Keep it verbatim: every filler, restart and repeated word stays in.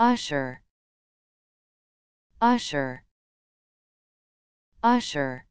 usher, usher, usher.